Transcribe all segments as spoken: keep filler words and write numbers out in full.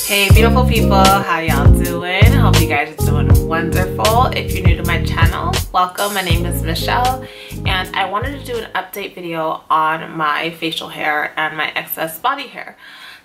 Hey beautiful people, how y'all doing? Hope you guys are doing wonderful. If you're new to my channel, welcome. My name is Michelle and I wanted to do an update video on my facial hair and my excess body hair.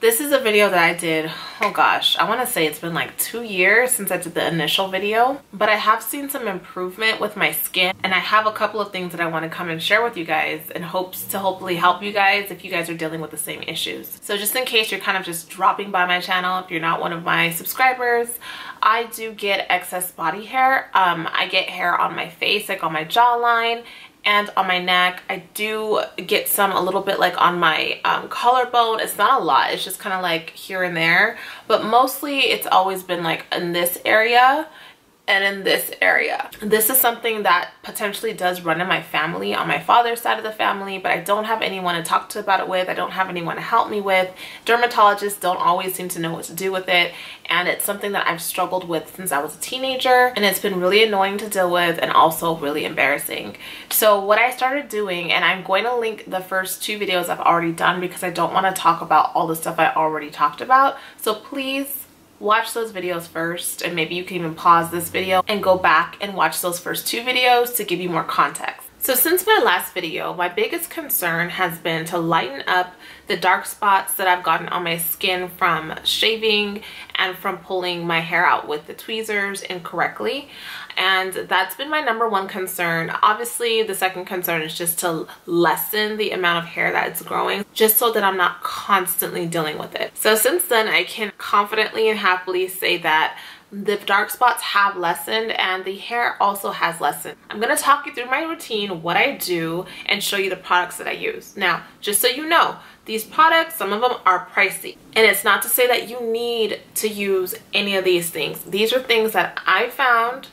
This is a video that I did, oh gosh, I want to say it's been like two years since I did the initial video, but I have seen some improvement with my skin and I have a couple of things that I want to come and share with you guys in hopes to hopefully help you guys if you guys are dealing with the same issues. So just in case you're kind of just dropping by my channel, if you're not one of my subscribers, I do get excess body hair. Um, I get hair on my face, like on my jawline, and on my neck. I do get some a little bit like on my um, collarbone. It's not a lot, it's just kind of like here and there, but mostly it's always been like in this area and in this area. This is something that potentially does run in my family, on my father's side of the family, but I don't have anyone to talk to about it with. I don't have anyone to help me with. Dermatologists don't always seem to know what to do with it, and it's something that I've struggled with since I was a teenager, and it's been really annoying to deal with and also really embarrassing. So what I started doing, and I'm going to link the first two videos I've already done because I don't want to talk about all the stuff I already talked about, so please watch those videos first, and maybe you can even pause this video and go back and watch those first two videos to give you more context. So since my last video, my biggest concern has been to lighten up the dark spots that I've gotten on my skin from shaving and from pulling my hair out with the tweezers incorrectly. And that's been my number one concern. Obviously, the second concern is just to lessen the amount of hair that's growing, just so that I'm not constantly dealing with it. So since then, I can confidently and happily say that the dark spots have lessened and the hair also has lessened. I'm going to talk you through my routine, what I do, and show you the products that I use. Now, just so you know, these products, some of them are pricey. And it's not to say that you need to use any of these things. These are things that I found,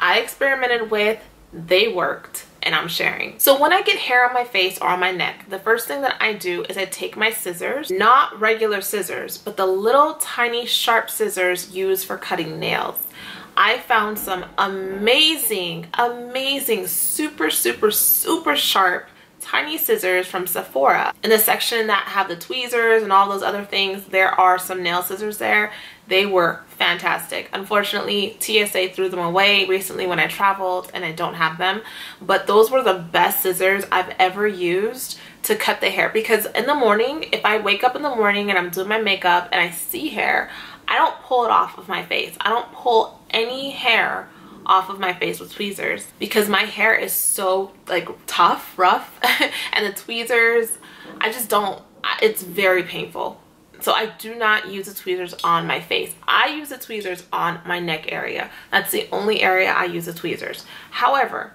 I experimented with, they worked, and I'm sharing. So when I get hair on my face or on my neck, the first thing that I do is I take my scissors, not regular scissors, but the little tiny sharp scissors used for cutting nails. I found some amazing, amazing, super, super, super sharp tiny scissors from Sephora. In the section that have the tweezers and all those other things, there are some nail scissors there. They were fantastic. Unfortunately, T S A threw them away recently when I traveled and I don't have them, but those were the best scissors I've ever used to cut the hair, because in the morning, if I wake up in the morning and I'm doing my makeup and I see hair, I don't pull it off of my face. I don't pull any hair off of my face with tweezers because my hair is so like tough, rough, and the tweezers, I just don't, it's very painful. So I do not use the tweezers on my face. I use the tweezers on my neck area. That's the only area I use the tweezers. However,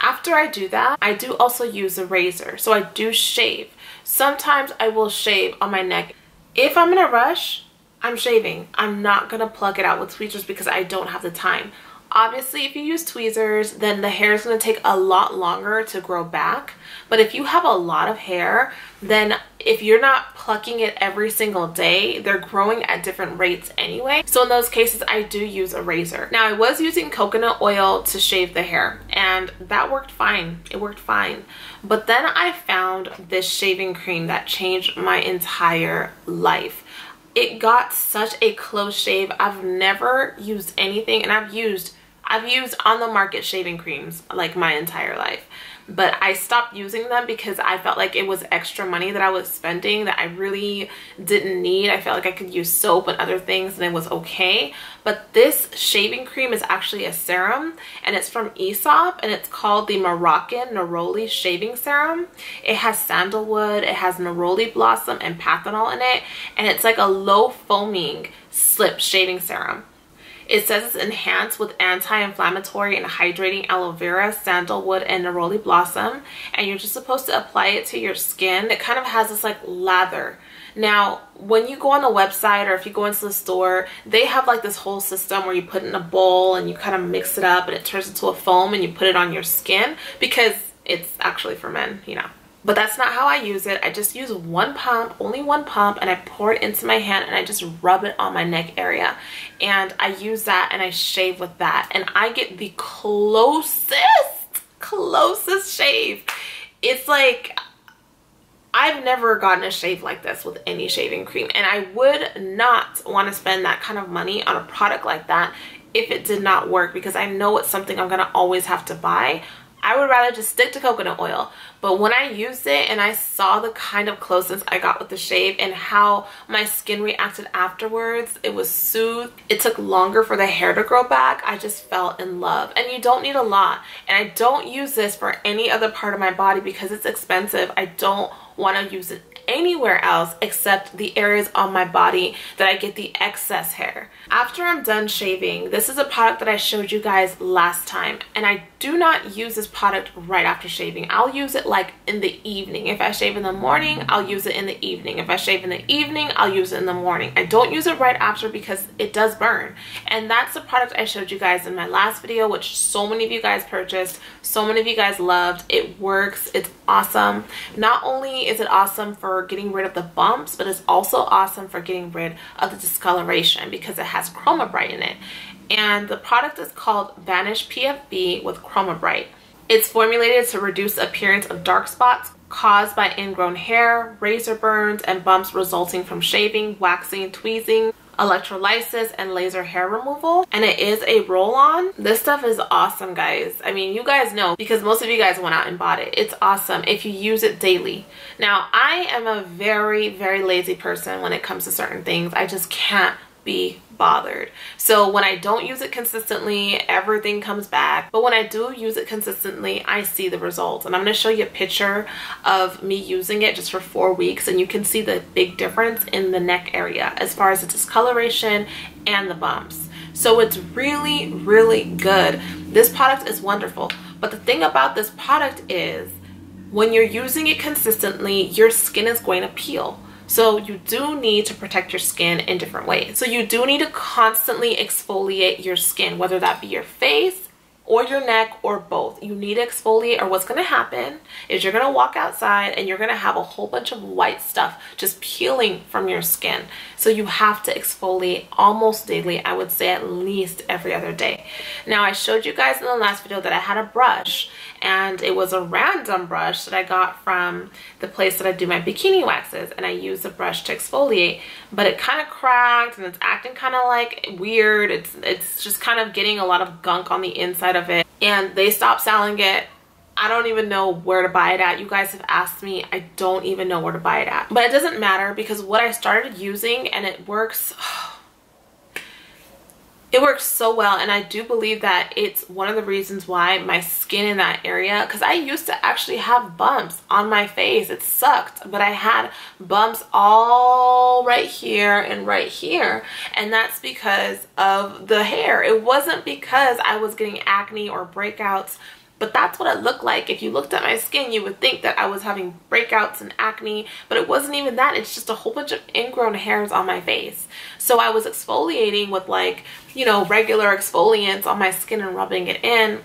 after I do that, I do also use a razor. So I do shave. Sometimes I will shave on my neck. If I'm in a rush, I'm shaving. I'm not gonna pluck it out with tweezers because I don't have the time. Obviously, if you use tweezers, then the hair is going to take a lot longer to grow back. But if you have a lot of hair, then if you're not plucking it every single day, they're growing at different rates anyway. So in those cases, I do use a razor. Now, I was using coconut oil to shave the hair, and that worked fine. It worked fine. But then I found this shaving cream that changed my entire life. It got such a close shave. I've never used anything, and I've used I've used on the market shaving creams like my entire life, but I stopped using them because I felt like it was extra money that I was spending that I really didn't need. I felt like I could use soap and other things and it was okay. But this shaving cream is actually a serum, and it's from Aesop, and it's called the Moroccan Neroli Shaving Serum. It has sandalwood, it has neroli blossom and panthenol in it, and it's like a low foaming slip shaving serum. It says it's enhanced with anti-inflammatory and hydrating aloe vera, sandalwood, and neroli blossom. And you're just supposed to apply it to your skin. It kind of has this like lather. Now, when you go on the website or if you go into the store, they have like this whole system where you put it in a bowl and you kind of mix it up and it turns into a foam and you put it on your skin because it's actually for men, you know. But that's not how I use it. I just use one pump, only one pump, and I pour it into my hand and I just rub it on my neck area. And I use that and I shave with that. And I get the closest, closest shave. It's like, I've never gotten a shave like this with any shaving cream, and I would not want to spend that kind of money on a product like that if it did not work, because I know it's something I'm gonna always have to buy. I would rather just stick to coconut oil. But when I used it and I saw the kind of closeness I got with the shave and how my skin reacted afterwards, it was soothed. It took longer for the hair to grow back. I just fell in love. And you don't need a lot. And I don't use this for any other part of my body because it's expensive. I don't want to use it anywhere else except the areas on my body that I get the excess hair. After I'm done shaving, this is a product that I showed you guys last time, and I do not use this product right after shaving. I'll use it like in the evening. If I shave in the morning, I'll use it in the evening. If I shave in the evening, I'll use it in the morning. I don't use it right after because it does burn. And that's the product I showed you guys in my last video, which so many of you guys purchased, so many of you guys loved. It works, it's awesome. Not only is it awesome for getting rid of the bumps, but it's also awesome for getting rid of the discoloration because it has ChromaBright in it. And the product is called Vanish P F B with ChromaBright. It's formulated to reduce the appearance of dark spots caused by ingrown hair, razor burns, and bumps resulting from shaving, waxing, tweezing, electrolysis, and laser hair removal. And it is a roll-on. This stuff is awesome, guys. I mean, you guys know because most of you guys went out and bought it. It's awesome if you use it daily. Now, I am a very, very lazy person when it comes to certain things. I just can't be bothered. So when I don't use it consistently, everything comes back. But when I do use it consistently, I see the results. And I'm going to show you a picture of me using it just for four weeks. And you can see the big difference in the neck area as far as the discoloration and the bumps. So it's really, really good. This product is wonderful. But the thing about this product is when you're using it consistently, your skin is going to peel. So you do need to protect your skin in different ways. So you do need to constantly exfoliate your skin, whether that be your face or your neck or both. You need to exfoliate, or what's going to happen is you're going to walk outside and you're going to have a whole bunch of white stuff just peeling from your skin. So you have to exfoliate almost daily. I would say at least every other day. Now, I showed you guys in the last video that I had a brush, and it was a random brush that I got from the place that I do my bikini waxes, and I use the brush to exfoliate, but it kind of cracked and it's acting kind of like weird. It's, it's just kind of getting a lot of gunk on the inside of it, and they stopped selling it. I don't even know where to buy it at. You guys have asked me. I don't even know where to buy it at, but it doesn't matter because what I started using, and it works. It works so well, and I do believe that it's one of the reasons why my skin in that area, because I used to actually have bumps on my face. It sucked, but I had bumps all right here and right here, and that's because of the hair. It wasn't because I was getting acne or breakouts, but that's what it looked like. If you looked at my skin, you would think that I was having breakouts and acne, but it wasn't even that. It's just a whole bunch of ingrown hairs on my face. So I was exfoliating with, like, you know, regular exfoliants on my skin and rubbing it in.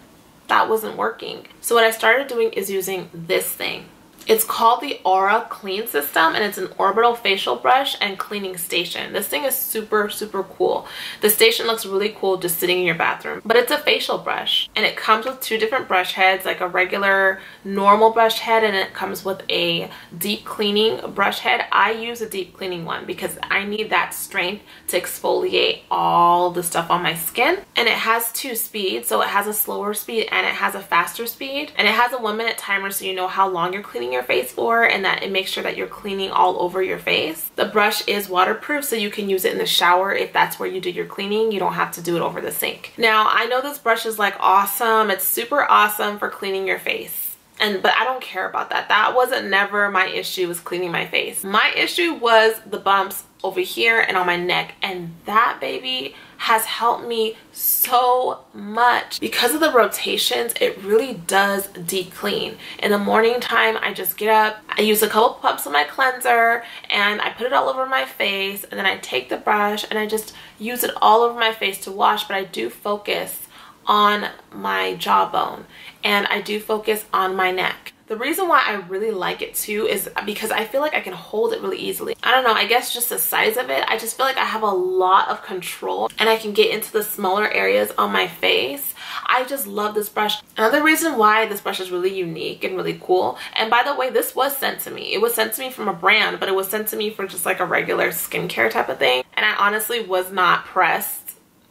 That wasn't working. So what I started doing is using this thing. It's called the Aura Clean System, and it's an orbital facial brush and cleaning station. This thing is super, super cool. The station looks really cool just sitting in your bathroom, but it's a facial brush, and it comes with two different brush heads, like a regular normal brush head, and it comes with a deep cleaning brush head. I use a deep cleaning one because I need that strength to exfoliate all the stuff on my skin, and it has two speeds. So it has a slower speed and it has a faster speed, and it has a one minute timer so you know how long you're cleaning your face for, and that it makes sure that you're cleaning all over your face. The brush is waterproof, so you can use it in the shower if that's where you do your cleaning. You don't have to do it over the sink. Now, I know this brush is like awesome. It's super awesome for cleaning your face. And, but I don't care about that. That wasn't never my issue, was cleaning my face. My issue was the bumps over here and on my neck. And that, baby, has helped me so much. Because of the rotations, it really does deep clean. In the morning time, I just get up, I use a couple pumps of my cleanser, and I put it all over my face. And then I take the brush and I just use it all over my face to wash. But I do focus on my jawbone, and I do focus on my neck. The reason why I really like it too is because I feel like I can hold it really easily. I don't know, I guess just the size of it. I just feel like I have a lot of control and I can get into the smaller areas on my face. I just love this brush. Another reason why this brush is really unique and really cool, and by the way, this was sent to me. It was sent to me from a brand, but it was sent to me for just like a regular skincare type of thing. And I honestly was not pressed.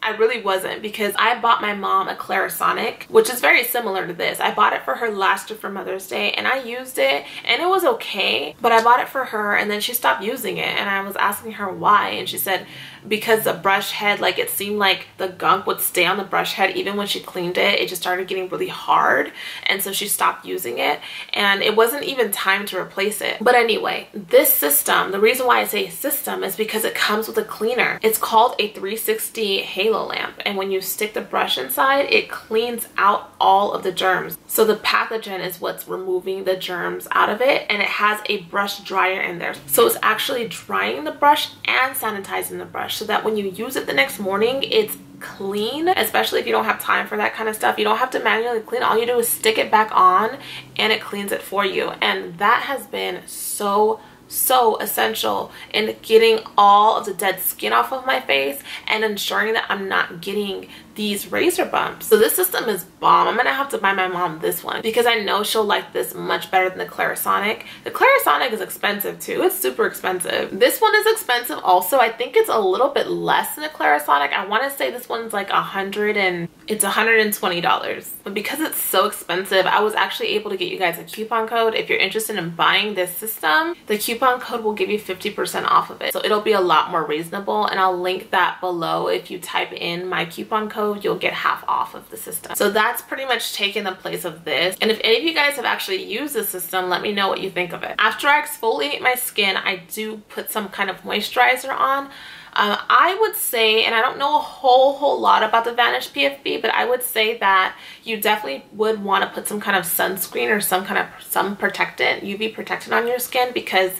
I really wasn't, because I bought my mom a Clarisonic, which is very similar to this. I bought it for her last year for Mother's Day, and I used it and it was okay, but I bought it for her and then she stopped using it, and I was asking her why, and she said because the brush head, like it seemed like the gunk would stay on the brush head even when she cleaned it. It just started getting really hard, and so she stopped using it, and it wasn't even time to replace it. But anyway, this system, the reason why I say system is because it comes with a cleaner. It's called a three sixty halo lamp, and when you stick the brush inside, it cleans out all of the germs. So the pathogen is what's removing the germs out of it, and it has a brush dryer in there, so it's actually drying the brush and sanitizing the brush so that when you use it the next morning, it's clean. Especially if you don't have time for that kind of stuff, you don't have to manually clean. All you do is stick it back on and it cleans it for you, and that has been so so essential in getting all of the dead skin off of my face and ensuring that I'm not getting these razor bumps. So this system is bomb. I'm gonna have to buy my mom this one because I know she'll like this much better than the Clarisonic. The Clarisonic is expensive too. It's super expensive. This one is expensive also. I think it's a little bit less than the Clarisonic. I want to say this one's like a hundred and it's one hundred twenty dollars, but because it's so expensive, I was actually able to get you guys a coupon code. If you're interested in buying this system, the coupon code will give you fifty percent off of it, so it'll be a lot more reasonable, and I'll link that below. If you type in my coupon code, you'll get half off of the system. So that's pretty much taken the place of this. And if any of you guys have actually used this system, let me know what you think of it. After I exfoliate my skin, I do put some kind of moisturizer on. Um, I would say, and I don't know a whole whole lot about the Vanish P F B, but I would say that you definitely would want to put some kind of sunscreen or some kind of some protectant, U V protectant on your skin, because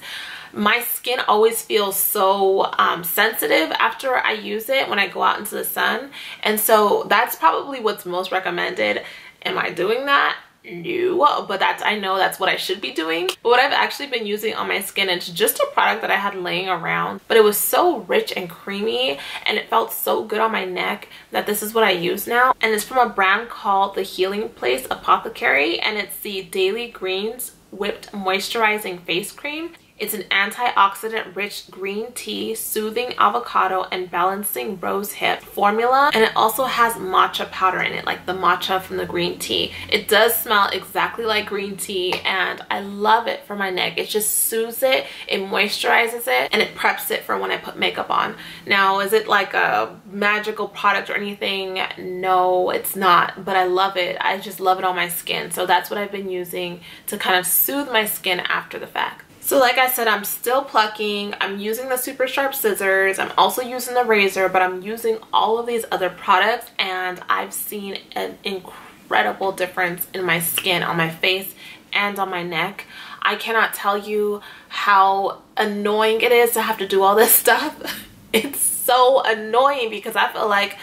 my skin always feels so um, sensitive after I use it when I go out into the sun. And so that's probably what's most recommended. Am I doing that? No, but that's, I know that's what I should be doing. But what I've actually been using on my skin, it's just a product that I had laying around, but it was so rich and creamy and it felt so good on my neck that this is what I use now. And it's from a brand called The Healing Place Apothecary, and it's the Daily Greens Whipped Moisturizing Face Cream. It's an antioxidant rich green tea, soothing avocado, and balancing rose hip formula. And it also has matcha powder in it, like the matcha from the green tea. It does smell exactly like green tea, and I love it for my neck. It just soothes it, it moisturizes it, and it preps it for when I put makeup on. Now, is it like a magical product or anything? No, it's not, but I love it. I just love it on my skin. So that's what I've been using to kind of soothe my skin after the fact. So like I said, I'm still plucking, I'm using the super sharp scissors, I'm also using the razor, but I'm using all of these other products, and I've seen an incredible difference in my skin, on my face and on my neck. I cannot tell you how annoying it is to have to do all this stuff. It's so annoying because I feel like,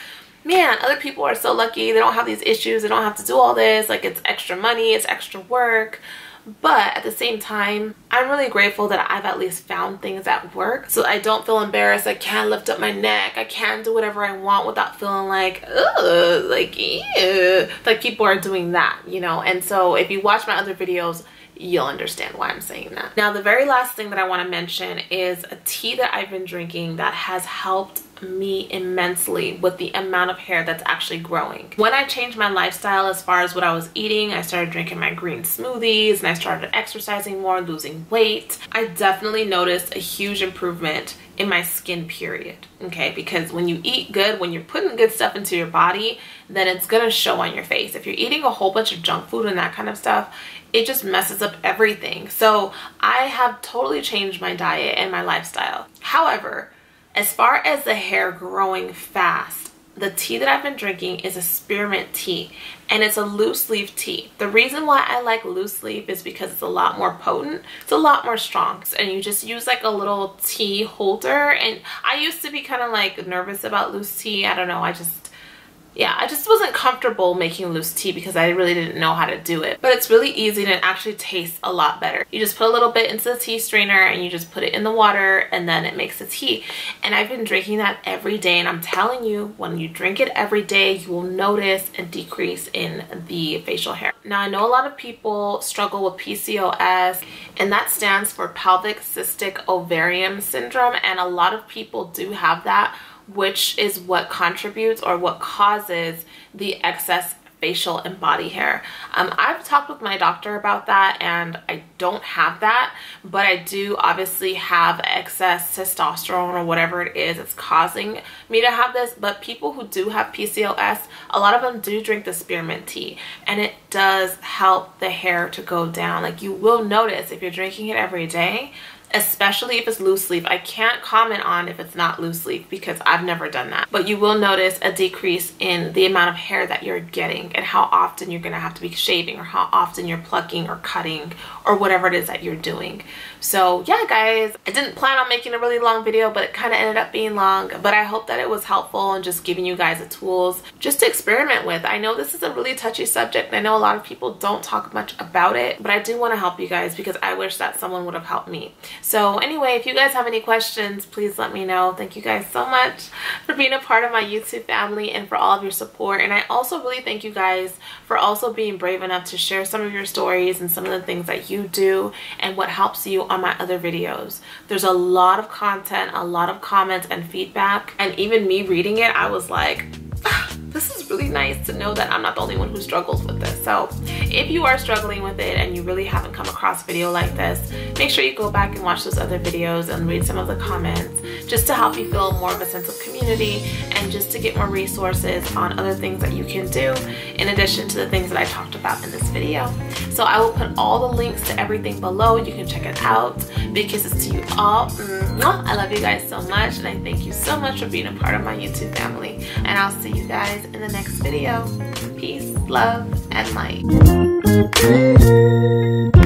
man, other people are so lucky, they don't have these issues, they don't have to do all this, like it's extra money, it's extra work. But at the same time, I'm really grateful that I've at least found things at work, so I don't feel embarrassed. I can lift up my neck, I can do whatever I want without feeling like, ugh, like, ew, like people are doing that, you know? And so if you watch my other videos, you'll understand why I'm saying that. Now, the very last thing that I want to mention is a tea that I've been drinking that has helped me immensely with the amount of hair that's actually growing. When I changed my lifestyle as far as what I was eating, I started drinking my green smoothies and I started exercising more, losing weight. I definitely noticed a huge improvement in my skin, period. Okay, because when you eat good, when you're putting good stuff into your body, then it's gonna show on your face. If you're eating a whole bunch of junk food and that kind of stuff, it just messes up everything. So I have totally changed my diet and my lifestyle. However, as far as the hair growing fast, the tea that I've been drinking is a spearmint tea, and it's a loose leaf tea. The reason why I like loose leaf is because it's a lot more potent, it's a lot more strong, and you just use like a little tea holder. And I used to be kind of like nervous about loose tea. I don't know, I just yeah, I just wasn't comfortable making loose tea because I really didn't know how to do it. But it's really easy and it actually tastes a lot better. You just put a little bit into the tea strainer and you just put it in the water and then it makes the tea. And I've been drinking that every day, and I'm telling you, when you drink it every day, you will notice a decrease in the facial hair. Now, I know a lot of people struggle with P C O S, and that stands for pelvic cystic ovarian syndrome, and a lot of people do have that, which is what contributes or what causes the excess facial and body hair. Um, I've talked with my doctor about that, and I don't have that, but I do obviously have excess testosterone or whatever it is that's causing me to have this. But people who do have P C O S, a lot of them do drink the spearmint tea, and it does help the hair to go down. Like, you will notice if you're drinking it every day, especially if it's loose leaf. I can't comment on if it's not loose leaf because I've never done that. But you will notice a decrease in the amount of hair that you're getting and how often you're going to have to be shaving or how often you're plucking or cutting or whatever it is that you're doing. So yeah, guys, I didn't plan on making a really long video, but it kind of ended up being long. But I hope that it was helpful and just giving you guys the tools just to experiment with. I know this is a really touchy subject, and I know a lot of people don't talk much about it, but I do want to help you guys because I wish that someone would have helped me. So anyway, if you guys have any questions, please let me know. Thank you guys so much for being a part of my YouTube family and for all of your support. And I also really thank you guys for also being brave enough to share some of your stories and some of the things that you do and what helps you on my other videos. There's a lot of content, a lot of comments and feedback, and even me reading it, I was like, this is really nice to know that I'm not the only one who struggles with this. So if you are struggling with it and you really haven't come across a video like this, make sure you go back and watch those other videos and read some of the comments just to help you feel more of a sense of community and just to get more resources on other things that you can do in addition to the things that I talked about in this video. So I will put all the links to everything below. You can check it out. Big kisses to you all. Mwah! I love you guys so much, and I thank you so much for being a part of my YouTube family. And I'll see you guys in the next video. Peace, love, and light.